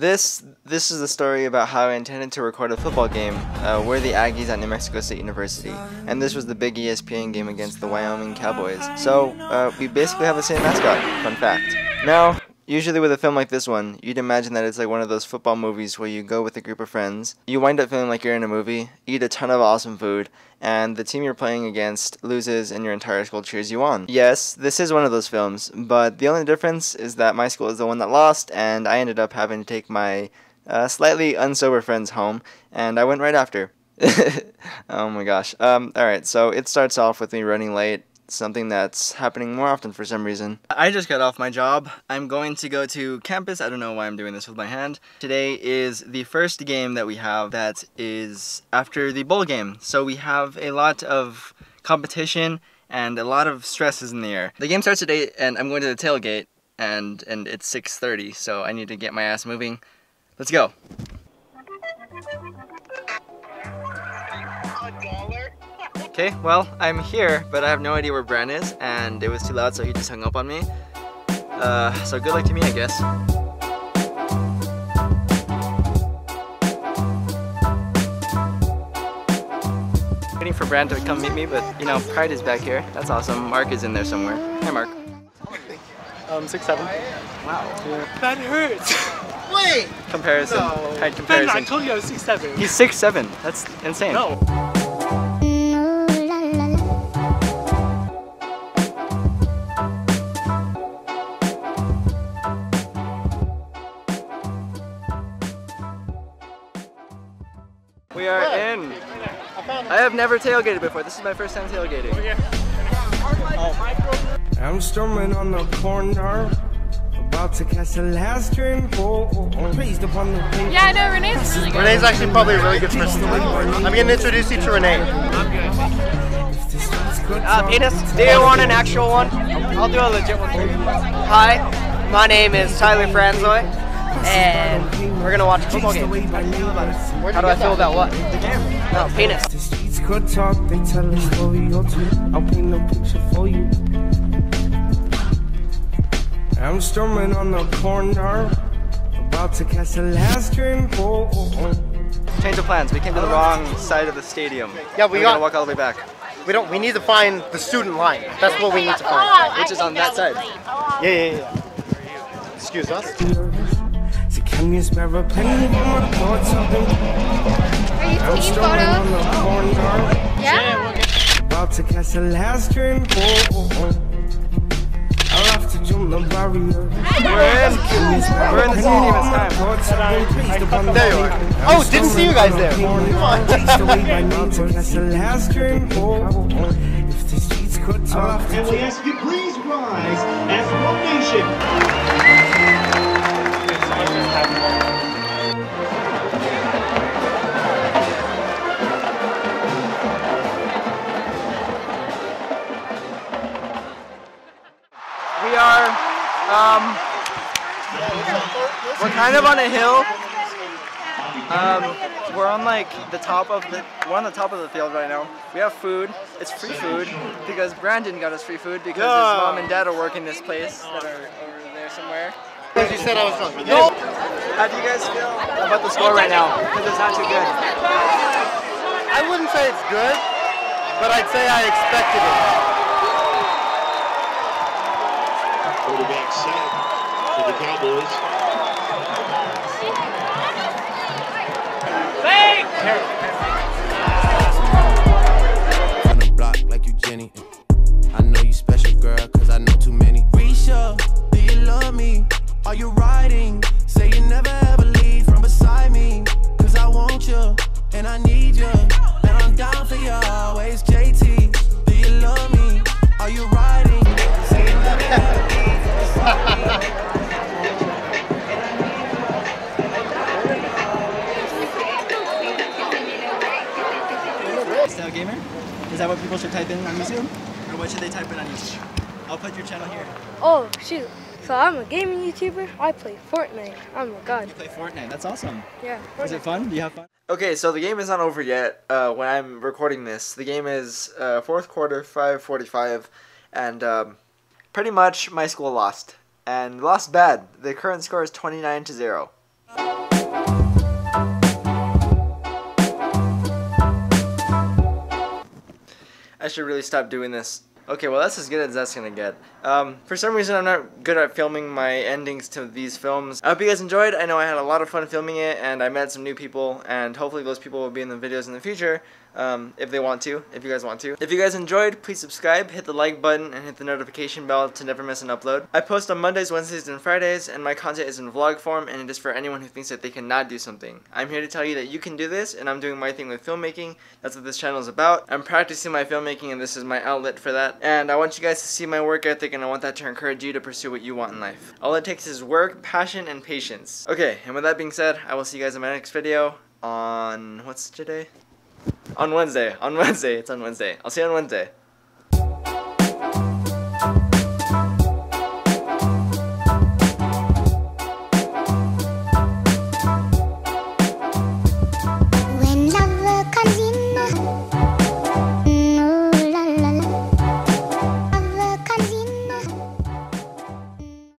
This is the story about how I intended to record a football game. We're the Aggies at New Mexico State University, and this was the big ESPN game against the Wyoming Cowboys. So we basically have the same mascot. Fun fact. Now, usually with a film like this one, you'd imagine that it's like one of those football movies where you go with a group of friends, you wind up feeling like you're in a movie, eat a ton of awesome food, and the team you're playing against loses and your entire school cheers you on. Yes, this is one of those films, but the only difference is that my school is the one that lost, and I ended up having to take my slightly unsober friends home, and I went right after. Oh my gosh. Alright, so it starts off with me running late. Something that's happening more often for some reason. I just got off my job. I'm going to go to campus. I don't know why I'm doing this with my hand. Today is the first game that we have that is after the bowl game. So we have a lot of competition and a lot of stresses in the air. The game starts today and I'm going to the tailgate and it's 6:30, so I need to get my ass moving. Let's go. Okay, well, I'm here, but I have no idea where Bran is, and it was too loud, so he just hung up on me. So good luck to me, I guess. Waiting for Bran to come meet me, but, you know, Pride is back here. That's awesome. Mark is in there somewhere. Hi, Mark. 6'7". Wow. Yeah. That hurts! Wait! Comparison. No. Height comparison. Ben, I told you I was 6'7". He's 6'7". That's insane. No. We are in. I have never tailgated before. This is my first time tailgating. I'm storming on the corner, about to catch the last dream. Please, upon the. Yeah, I know Renee's really good. Renee's actually probably a really good person. I'm gonna introduce you to Renee. Penis, do you want an actual one? I'll do a legit one for you. Hi, my name is Tyler Franzoi. And we're gonna watch a football game. How do you feel about it? How do I feel about what? The game. No, penis. The streets could talk, they tell a story or two. I'll paint a picture for you. I'm storming on the corner, about to catch the last dream. Change of plans, we came to the wrong side of the stadium. Yeah, we gotta walk all the way back. We need to find the student line. That's what we need to find. Which is on that side. Yeah. Excuse us. Are you taking photos? Yeah. About to catch the last dream. I'll have to jump the barrier. We're in the stadium. It's time. There you are. Oh, didn't see you guys there. If the streets could talk, and we ask you please rise as one nation. We are, we're kind of on a hill. We're on like the top of the, we're on the top of the field right now. We have food. It's free food because Brandon got us free food because his mom and dad are working this place that are over there somewhere. Because you said I was drunk. No. How do you guys feel about the score right now? Because it's not too good. I wouldn't say it's good, but I'd say I expected it. Quarterback set for the Cowboys. On the block like you, Jenny. I know you special, girl, because I know too many. Risha, do you love me? Are you riding? Say you never ever leave from beside me. Cause I want you, and I need you. And I'm down for you always, JT. Do you love me? Are you riding? Say you never ever leave from beside me. Style Gamer? Is that what people should type in on YouTube? Or what should they type in on YouTube? I'll put your channel here. Oh, shoot. So I'm a gaming YouTuber. I play Fortnite. Oh my god. You play Fortnite. That's awesome. Yeah. Fortnite. Is it fun? Do you have fun? Okay, so the game is not over yet when I'm recording this. The game is fourth quarter, 5:45, and pretty much my school lost. And lost bad. The current score is 29-0. I should really stop doing this. Okay, well that's as good as that's gonna get. For some reason I'm not good at filming my endings to these films. I hope you guys enjoyed. I know I had a lot of fun filming it, and I met some new people, and hopefully those people will be in the videos in the future, if they want to, if you guys want to. If you guys enjoyed, please subscribe, hit the like button, and hit the notification bell to never miss an upload. I post on Mondays, Wednesdays, and Fridays, and my content is in vlog form, and it is for anyone who thinks that they cannot do something. I'm here to tell you that you can do this, and I'm doing my thing with filmmaking. That's what this channel is about. I'm practicing my filmmaking, and this is my outlet for that. And I want you guys to see my work ethic, and I want that to encourage you to pursue what you want in life. All it takes is work, passion, and patience. Okay, and with that being said, I will see you guys in my next video on... what's today? On Wednesday. It's on Wednesday. I'll see you on Wednesday.